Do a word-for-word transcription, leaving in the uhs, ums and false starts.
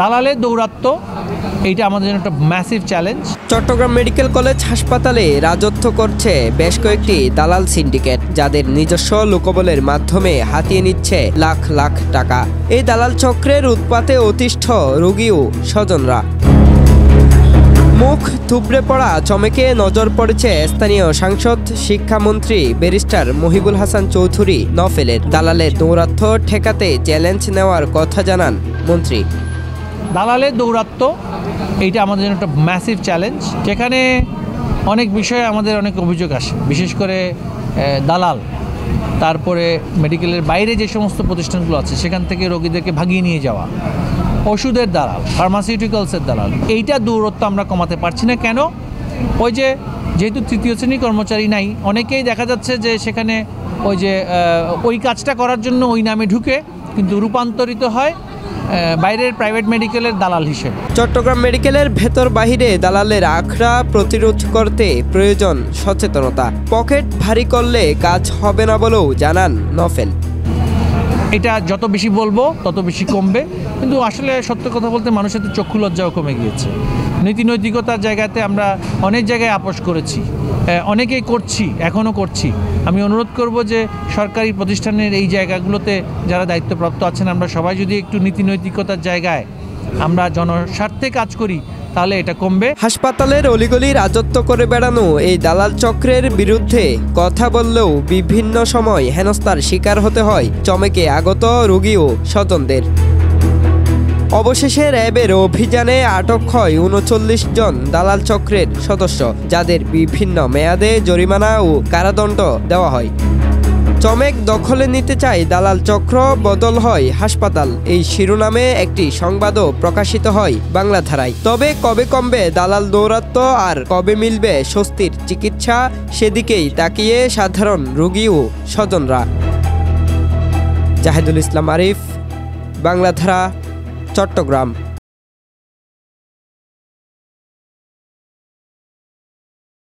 দালালের দৌরাত্ম্য এইটা আমাদের জন্য একটা massive challenge. Chittagong medical college হাসপাতালে রাজত্ব করছে বেশ কয়েকটি দালাল সিন্ডিকেট, যাদের নিজস্ব লোকবলের মাধ্যমে হাতিয়ে নিচ্ছে লাখ লাখ টাকা। এই দালাল চক্রের উৎপাতে অতিষ্ঠ রোগী ও স্বজনরা। মুখ থুবড়ে পড়া চমকে নজর পড়েছে স্থানীয় সাংসদ, শিক্ষামন্ত্রী ব্যারিস্টার মহিবুল হাসান চৌধুরী নফেলের। দালালের দৌরাত্ম্য ঠেকাতে চ্যালেঞ্জ নেওয়ার কথা জানান মন্ত্রী। দালালের দৌরাত্ম্য এইটা আমাদের জন্য একটা ম্যাসিভ চ্যালেঞ্জ, যেখানে অনেক বিষয়ে আমাদের অনেক অভিযোগ আসে, বিশেষ করে দালাল, তারপরে মেডিকেলের বাইরে যে সমস্ত প্রতিষ্ঠানগুলো আছে সেখান থেকে রোগীদেরকে ভাগিয়ে নিয়ে যাওয়া, ওষুধের দালাল, ফার্মাসিউটিক্যালসের দালাল। এইটা দূরত্ব আমরা কমাতে পারছি না। কেন? ওই যে যেহেতু তৃতীয় শ্রেণী কর্মচারী নাই, অনেকেই দেখা যাচ্ছে যে সেখানে ওই যে ওই কাজটা করার জন্য ওই নামে ঢুকে কিন্তু রূপান্তরিত হয় বাইরের প্রাইভেট মেডিকেলের দালাল হিসেবে। চট্টগ্রাম মেডিকেলের ভেতর বাহিরে দালালের আখড়া প্রতিরোধ করতে প্রয়োজন সচেতনতা। পকেট ভারী করলে কাজ হবে না বলেও জানান নফেল। এটা যত বেশি বলবো তত বেশি কমবে, কিন্তু আসলে সত্য কথা বলতে মানুষের তো চক্ষু লজ্জাও কমে গিয়েছে। নীতি নৈতিকতার জায়গাতে আমরা অনেক জায়গায় আপোষ করেছি, অনেকেই করছি, এখনও করছি। আমি অনুরোধ করব যে সরকারি প্রতিষ্ঠানের এই জায়গাগুলোতে যারা দায়িত্বপ্রাপ্ত আছেন, আমরা সবাই যদি একটু নীতি নৈতিকতার জায়গায় আমরা জনস্বার্থে কাজ করি, তাহলে এটা কমবে। হাসপাতালের অলিগলি রাজত্ব করে বেড়ানো এই দালাল চক্রের বিরুদ্ধে কথা বললেও বিভিন্ন সময় হেনস্থার শিকার হতে হয় চমেকে আগত রোগী ও স্বজনদের। অবশেষে র্যাবের অভিযানে আটক হয় উনচল্লিশ জন দালাল চক্রের সদস্য, যাদের বিভিন্ন মেয়াদে জরিমানা ও কারাদণ্ড দেওয়া হয়। চমেক দখলে নিতে চায় দালাল চক্র, বদল হয় হাসপাতাল, এই শিরোনামে একটি সংবাদও প্রকাশিত হয় বাংলাধারায়। তবে কবে কমবে দালাল দৌরাত্ম্য আর কবে মিলবে স্বস্তির চিকিৎসা, সেদিকেই তাকিয়ে সাধারণ রোগী ও স্বজনরা। জাহিদুল ইসলাম আরিফ, বাংলাধারা, চট্টগ্রাম।